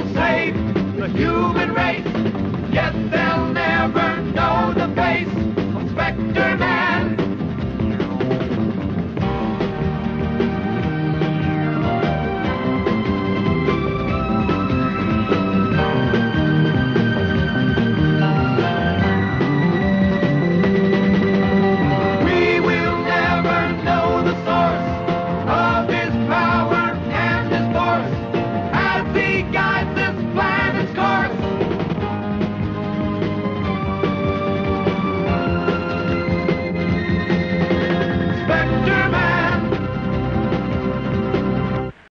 enslave the human race. Yet they'll never know the face of Spectre Man.